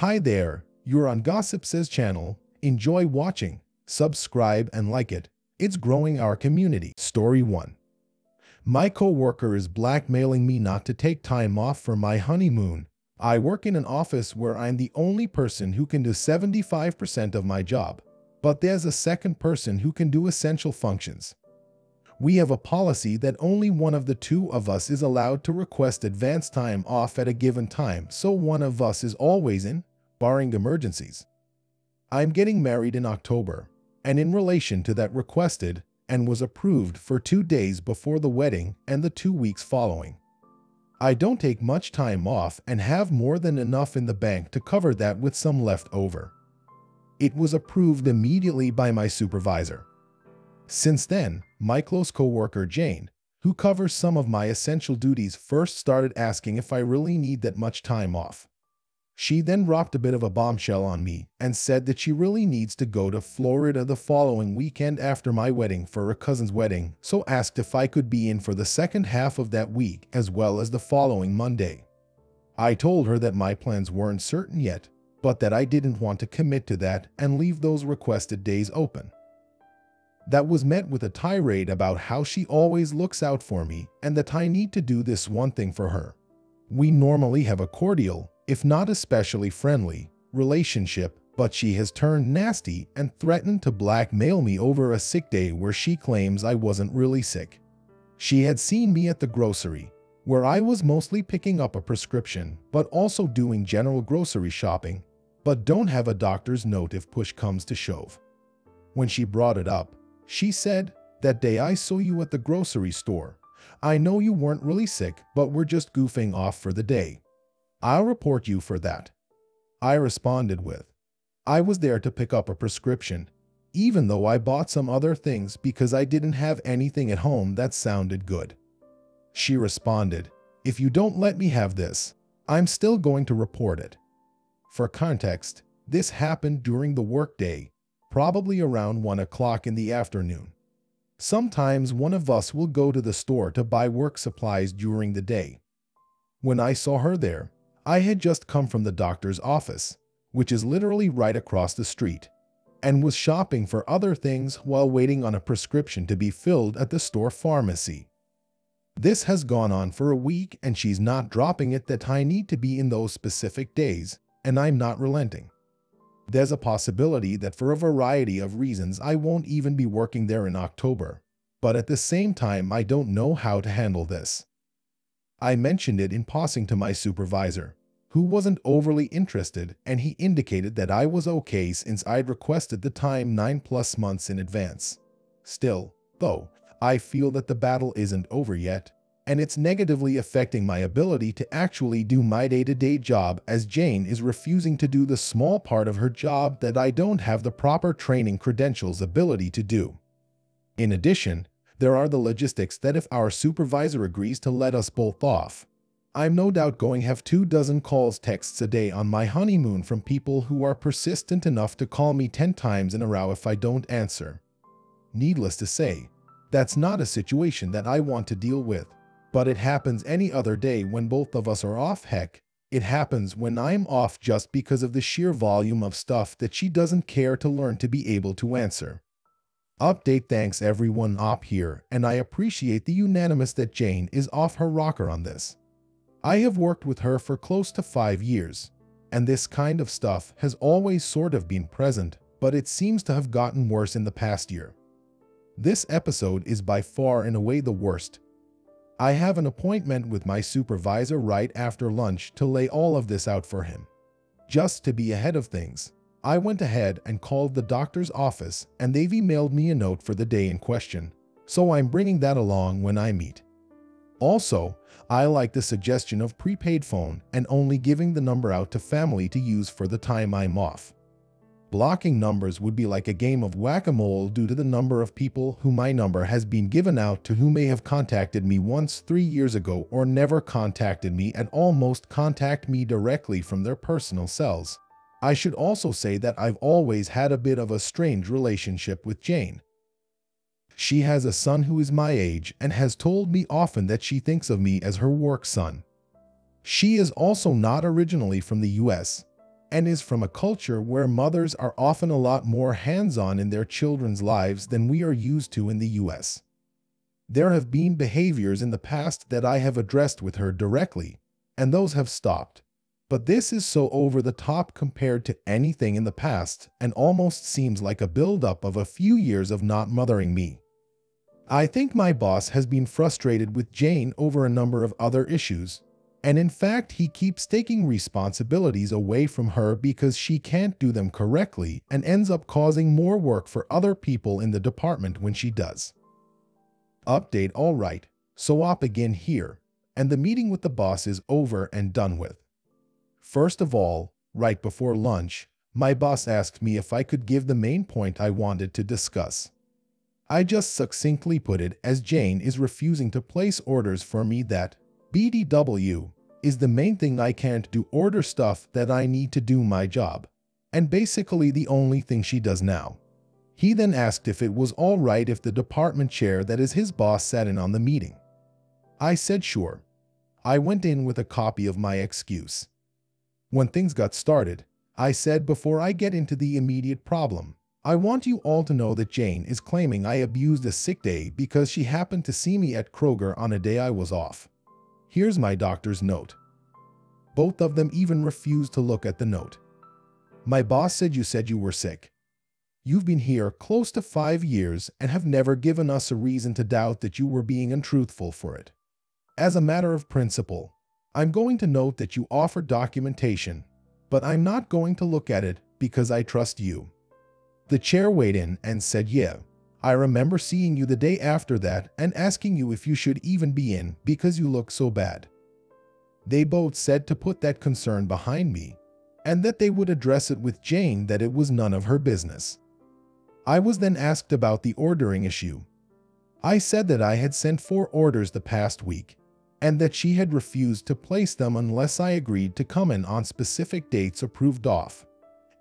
Hi there, you're on Gossip Says channel. Enjoy watching, subscribe and like it. It's growing our community. Story 1. My coworker is blackmailing me not to take time off for my honeymoon. I work in an office where I'm the only person who can do 75% of my job, but there's a second person who can do essential functions. We have a policy that only one of the two of us is allowed to request advance time off at a given time, so one of us is always in, barring emergencies. I'm getting married in October, and in relation to that requested, and was approved for 2 days before the wedding and the 2 weeks following. I don't take much time off and have more than enough in the bank to cover that with some left over. It was approved immediately by my supervisor. Since then, my close coworker Jane, who covers some of my essential duties, first started asking if I really need that much time off. She then dropped a bit of a bombshell on me and said that she really needs to go to Florida the following weekend after my wedding for her cousin's wedding, so asked if I could be in for the second half of that week as well as the following Monday. I told her that my plans weren't certain yet, but that I didn't want to commit to that and leave those requested days open. That was met with a tirade about how she always looks out for me and that I need to do this one thing for her. We normally have a cordial, if not especially friendly, relationship, but she has turned nasty and threatened to blackmail me over a sick day where she claims I wasn't really sick. She had seen me at the grocery, where I was mostly picking up a prescription but also doing general grocery shopping, but don't have a doctor's note if push comes to shove. When she brought it up, she said, "That day I saw you at the grocery store. I know you weren't really sick, but we're just goofing off for the day. I'll report you for that." I responded with, "I was there to pick up a prescription, even though I bought some other things because I didn't have anything at home that sounded good." She responded, "If you don't let me have this, I'm still going to report it." For context, this happened during the workday, probably around 1 o'clock in the afternoon. Sometimes one of us will go to the store to buy work supplies during the day. When I saw her there, I had just come from the doctor's office, which is literally right across the street, and was shopping for other things while waiting on a prescription to be filled at the store pharmacy. This has gone on for a week and she's not dropping it that I need to be in those specific days, and I'm not relenting. There's a possibility that for a variety of reasons I won't even be working there in October, but at the same time I don't know how to handle this. I mentioned it in passing to my supervisor, who wasn't overly interested, and he indicated that I was okay since I'd requested the time 9+ months in advance. Still, though, I feel that the battle isn't over yet, and it's negatively affecting my ability to actually do my day-to-day job, as Jane is refusing to do the small part of her job that I don't have the proper training credentials ability to do. In addition, there are the logistics that if our supervisor agrees to let us both off, I'm no doubt going to have 24 calls texts a day on my honeymoon from people who are persistent enough to call me 10 times in a row if I don't answer. Needless to say, that's not a situation that I want to deal with. But it happens any other day when both of us are off. Heck, it happens when I'm off just because of the sheer volume of stuff that she doesn't care to learn to be able to answer. Update. Thanks everyone up here, and I appreciate the unanimous that Jane is off her rocker on this. I have worked with her for close to 5 years, and this kind of stuff has always sort of been present, but it seems to have gotten worse in the past year. This episode is by far and away the worst. I have an appointment with my supervisor right after lunch to lay all of this out for him. Just to be ahead of things, I went ahead and called the doctor's office and they've emailed me a note for the day in question, so I'm bringing that along when I meet. Also, I like the suggestion of prepaid phone and only giving the number out to family to use for the time I'm off. Blocking numbers would be like a game of whack-a-mole due to the number of people who my number has been given out to who may have contacted me once 3 years ago or never contacted me and almost contact me directly from their personal cells. I should also say that I've always had a bit of a strange relationship with Jane. She has a son who is my age and has told me often that she thinks of me as her work son. She is also not originally from the US. and is from a culture where mothers are often a lot more hands-on in their children's lives than we are used to in the US. There have been behaviors in the past that I have addressed with her directly, and those have stopped. But this is so over the top compared to anything in the past and almost seems like a buildup of a few years of not mothering me. I think my boss has been frustrated with Jane over a number of other issues, and in fact he keeps taking responsibilities away from her because she can't do them correctly and ends up causing more work for other people in the department when she does. Update: all right, so I'll begin here, and the meeting with the boss is over and done with. First of all, right before lunch, my boss asked me if I could give the main point I wanted to discuss. I just succinctly put it as Jane is refusing to place orders for me, that BDW is the main thing I can't do, order stuff that I need to do my job, and basically the only thing she does now. He then asked if it was all right if the department chair, that is his boss, sat in on the meeting. I said sure. I went in with a copy of my excuse. When things got started, I said, before I get into the immediate problem, I want you all to know that Jane is claiming I abused a sick day because she happened to see me at Kroger on a day I was off. Here's my doctor's note. Both of them even refused to look at the note. My boss said you were sick. You've been here close to 5 years and have never given us a reason to doubt that you were being untruthful for it. As a matter of principle, I'm going to note that you offered documentation, but I'm not going to look at it because I trust you. The chair weighed in and said, yeah, I remember seeing you the day after that and asking you if you should even be in because you look so bad. They both said to put that concern behind me and that they would address it with Jane, that it was none of her business. I was then asked about the ordering issue. I said that I had sent 4 orders the past week, and that she had refused to place them unless I agreed to come in on specific dates approved off,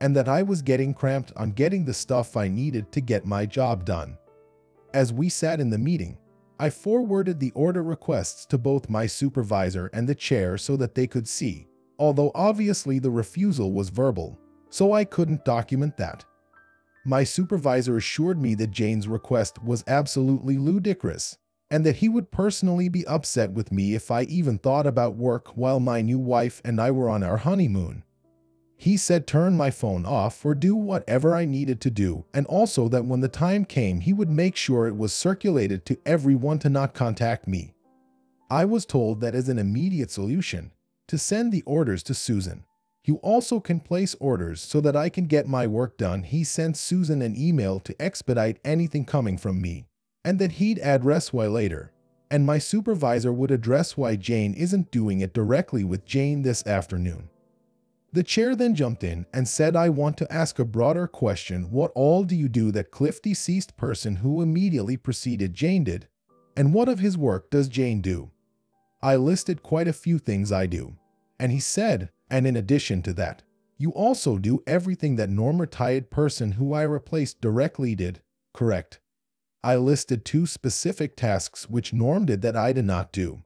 and that I was getting cramped on getting the stuff I needed to get my job done. As we sat in the meeting, I forwarded the order requests to both my supervisor and the chair so that they could see, although obviously the refusal was verbal, so I couldn't document that. My supervisor assured me that Jane's request was absolutely ludicrous, and that he would personally be upset with me if I even thought about work while my new wife and I were on our honeymoon. He said turn my phone off or do whatever I needed to do, and also that when the time came he would make sure it was circulated to everyone to not contact me. I was told that as an immediate solution, to send the orders to Susan. You also can place orders so that I can get my work done. He sent Susan an email to expedite anything coming from me, and that he'd address why later, and my supervisor would address why Jane isn't doing it directly with Jane this afternoon. The chair then jumped in and said, I want to ask a broader question. What all do you do that Cliff, deceased person who immediately preceded Jane, did, and what of his work does Jane do? I listed quite a few things I do, and he said, and in addition to that, you also do everything that Norma, tired person who I replaced, directly did, correct? I listed 2 specific tasks which Norm did that I did not do.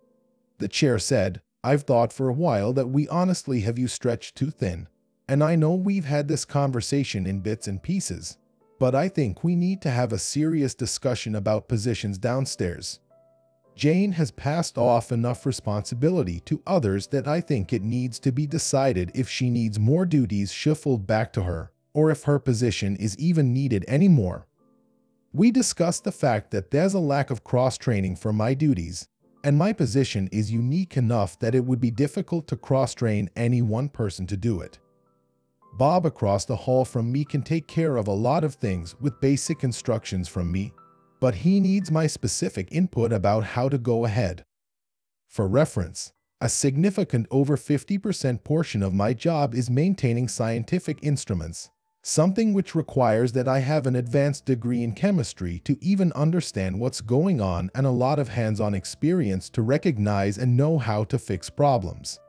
The chair said, I've thought for a while that we honestly have you stretched too thin, and I know we've had this conversation in bits and pieces, but I think we need to have a serious discussion about positions downstairs. Jane has passed off enough responsibility to others that I think it needs to be decided if she needs more duties shuffled back to her, or if her position is even needed anymore. We discussed the fact that there's a lack of cross-training for my duties, and my position is unique enough that it would be difficult to cross-train any one person to do it. Bob across the hall from me can take care of a lot of things with basic instructions from me, but he needs my specific input about how to go ahead. For reference, a significant over 50% portion of my job is maintaining scientific instruments, something which requires that I have an advanced degree in chemistry to even understand what's going on and a lot of hands-on experience to recognize and know how to fix problems.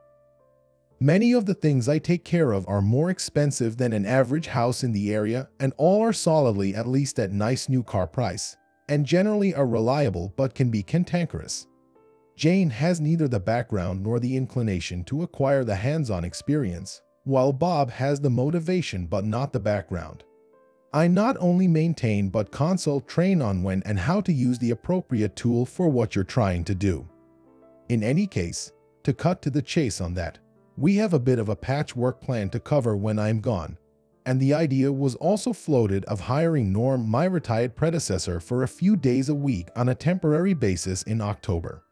Many of the things I take care of are more expensive than an average house in the area, and all are solidly at least at nice new car price, and generally are reliable but can be cantankerous. Jane has neither the background nor the inclination to acquire the hands-on experience, while Bob has the motivation but not the background. I not only maintain but consult train on when and how to use the appropriate tool for what you're trying to do. In any case, to cut to the chase on that, we have a bit of a patchwork plan to cover when I'm gone, and the idea was also floated of hiring Norm, my retired predecessor, for a few days a week on a temporary basis in October.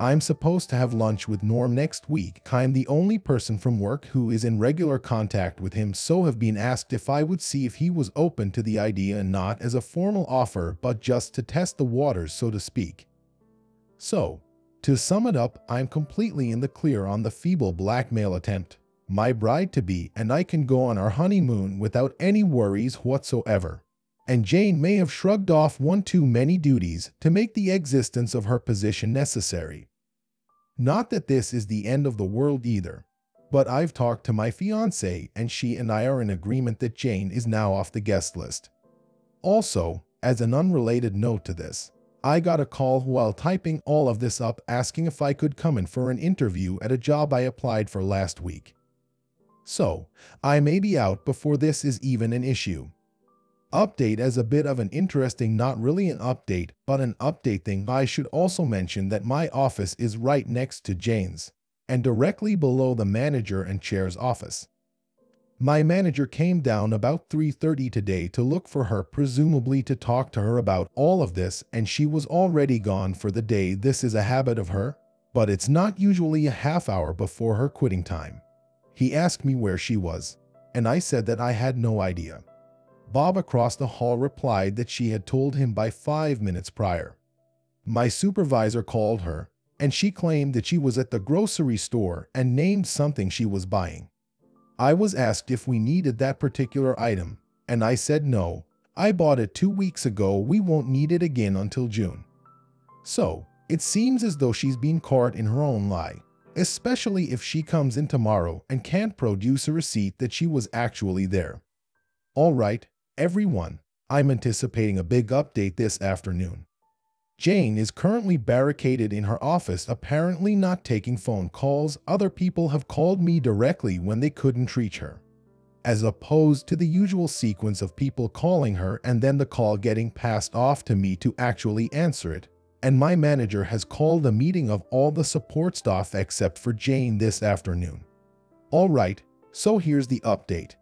I'm supposed to have lunch with Norm next week. I'm the only person from work who is in regular contact with him, so have been asked if I would see if he was open to the idea, and not as a formal offer but just to test the waters, so to speak. So, to sum it up, I'm completely in the clear on the feeble blackmail attempt. My bride-to-be and I can go on our honeymoon without any worries whatsoever. And Jane may have shrugged off one too many duties to make the existence of her position necessary. Not that this is the end of the world either, but I've talked to my fiancée and she and I are in agreement that Jane is now off the guest list. Also, as an unrelated note to this, I got a call while typing all of this up asking if I could come in for an interview at a job I applied for last week. So, I may be out before this is even an issue. Update as a bit of an interesting, not really an update, but an update thing. I should also mention that my office is right next to Jane's, and directly below the manager and chair's office. My manager came down about 3:30 today to look for her, presumably to talk to her about all of this, and she was already gone for the day. This is a habit of her, but it's not usually a half hour before her quitting time. He asked me where she was, and I said that I had no idea. Bob across the hall replied that she had told him by 5 minutes prior. My supervisor called her, and she claimed that she was at the grocery store and named something she was buying. I was asked if we needed that particular item, and I said no, I bought it 2 weeks ago, we won't need it again until June. So, it seems as though she's been caught in her own lie, especially if she comes in tomorrow and can't produce a receipt that she was actually there. All right. Everyone, I'm anticipating a big update this afternoon. Jane is currently barricaded in her office, apparently not taking phone calls. Other people have called me directly when they couldn't reach her, as opposed to the usual sequence of people calling her and then the call getting passed off to me to actually answer it. And my manager has called a meeting of all the support staff except for Jane this afternoon. All right, so here's the update.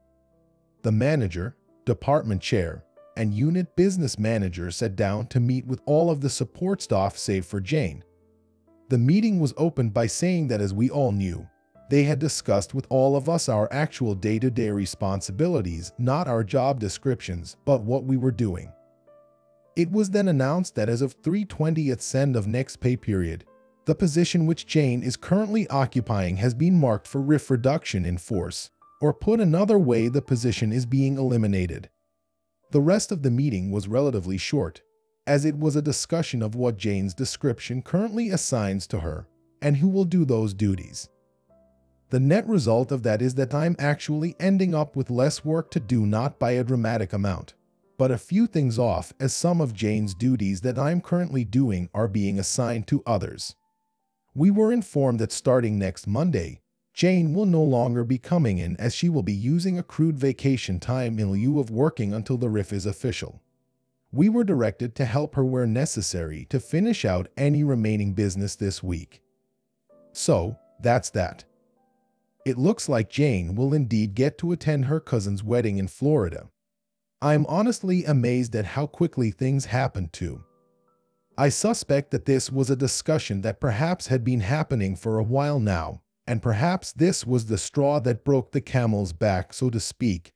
The manager, department chair, and unit business manager sat down to meet with all of the support staff save for Jane. The meeting was opened by saying that, as we all knew, they had discussed with all of us our actual day-to-day responsibilities, not our job descriptions, but what we were doing. It was then announced that as of 3/20th end of next pay period, the position which Jane is currently occupying has been marked for RIF reduction in force. Or put another way, the position is being eliminated. The rest of the meeting was relatively short, as it was a discussion of what Jane's description currently assigns to her and who will do those duties. The net result of that is that I'm actually ending up with less work to do, not by a dramatic amount, but a few things off, as some of Jane's duties that I'm currently doing are being assigned to others. We were informed that starting next Monday, Jane will no longer be coming in, as she will be using accrued vacation time in lieu of working until the RIF is official. We were directed to help her where necessary to finish out any remaining business this week. So, that's that. It looks like Jane will indeed get to attend her cousin's wedding in Florida. I'm honestly amazed at how quickly things happen too. I suspect that this was a discussion that perhaps had been happening for a while now. And perhaps this was the straw that broke the camel's back, so to speak,